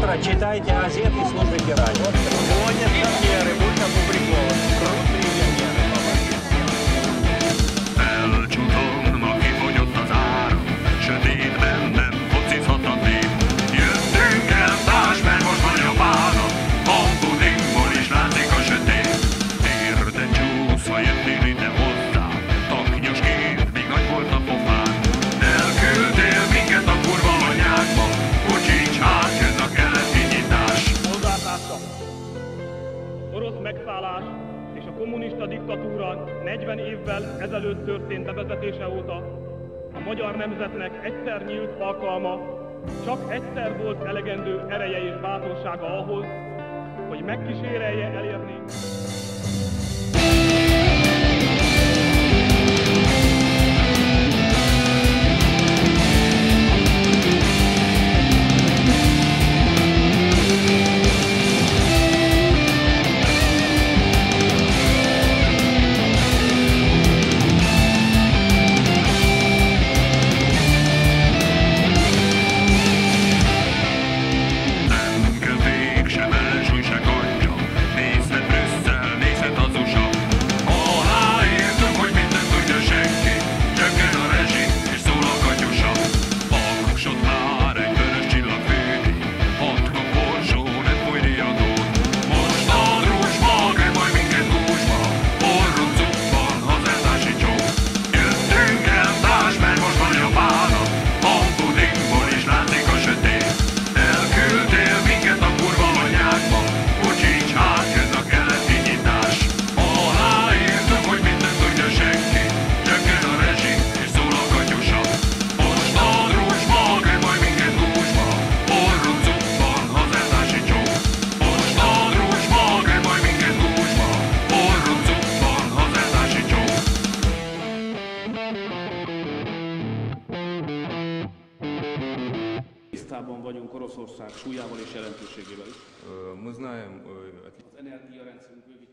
завтра читайте газеты и слушайте радио. Сегодня премьеры будут опубликованы. Крутые премьеры. Megszállás és a kommunista diktatúra 40 évvel ezelőtt történt bevezetése óta a magyar nemzetnek egyszer nyílt alkalma, csak egyszer volt elegendő ereje és bátorsága ahhoz, hogy megkísérelje elérni. Tisztában vagyunk Oroszország súlyával és jelentőségével is. Az energiarendszerünk bővítésével.